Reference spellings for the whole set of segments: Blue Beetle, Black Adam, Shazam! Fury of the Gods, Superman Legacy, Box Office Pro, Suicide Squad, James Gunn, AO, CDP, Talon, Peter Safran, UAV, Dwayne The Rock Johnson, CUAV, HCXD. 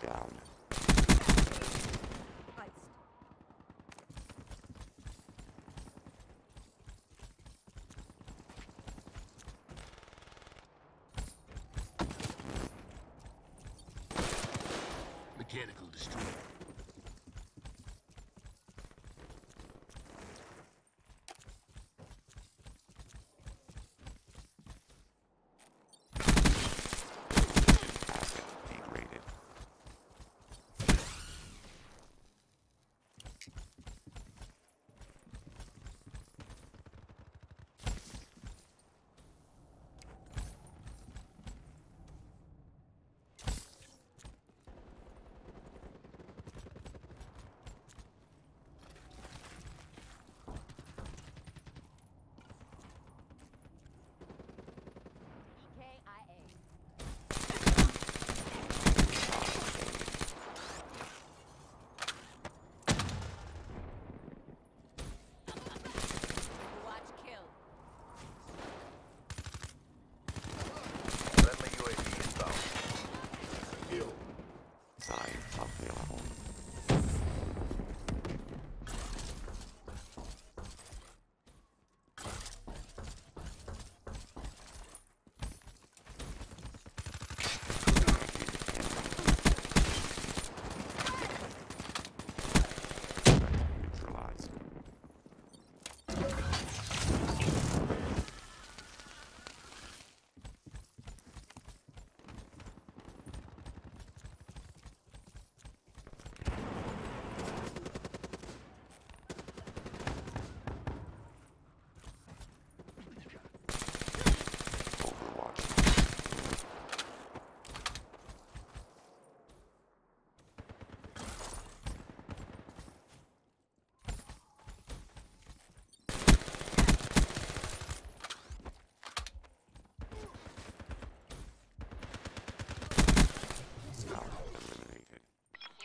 down. Mechanical destroyer.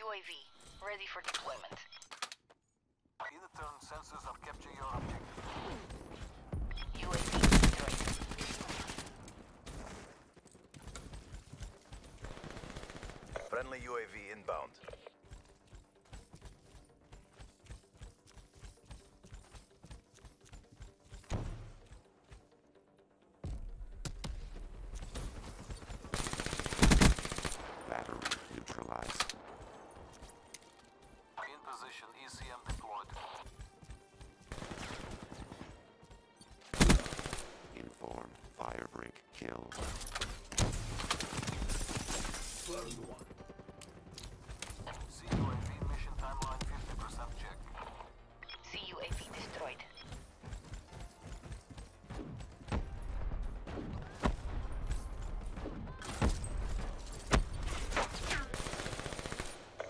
UAV, ready for deployment. In the turn, sensors have captured your objective. UAV destroyed. Friendly UAV inbound. CUAV mission timeline 50% check. CUAV destroyed.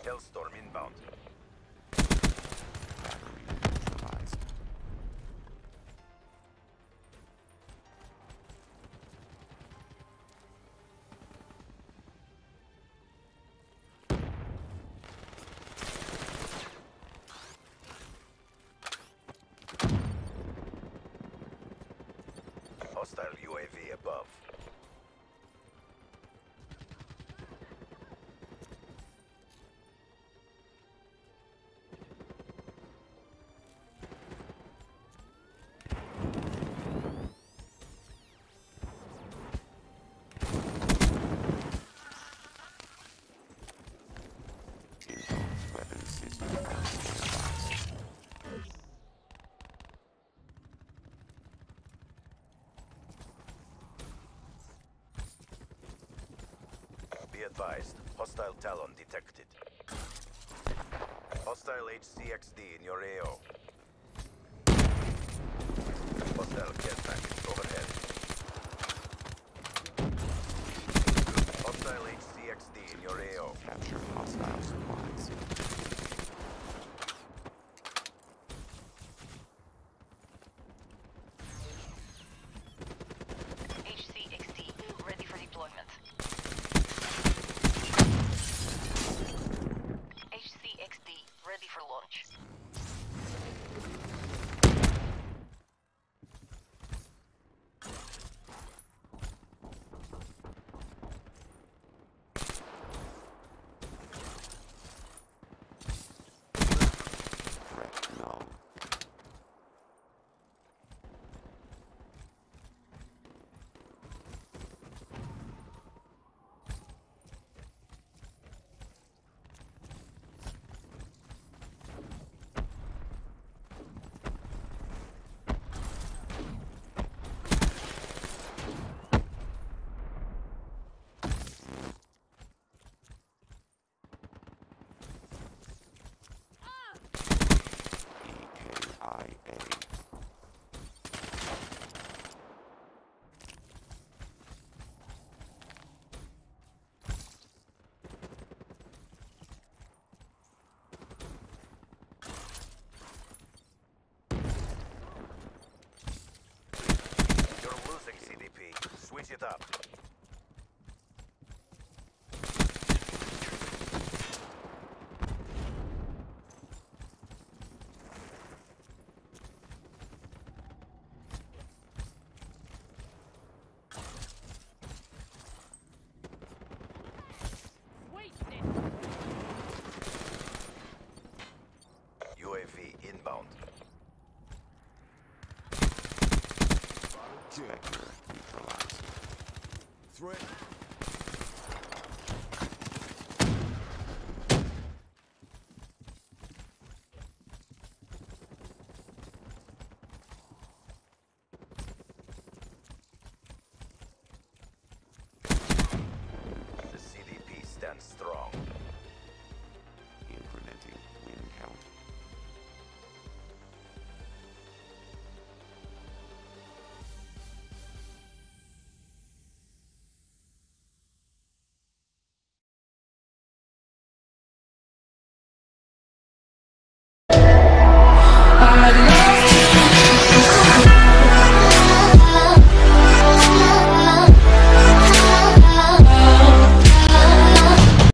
Hellstorm inbound. Battery neutralized. Hostile UAV above. Advised. Hostile Talon detected. Hostile HCXD in your AO. Hostile care package overhead. Hostile HCXD in your AO. Capture hostile supplies. HCXD ready for deployment. IA. You're losing CDP. Switch it up. UAV inbound. Vector neutralized. Threat.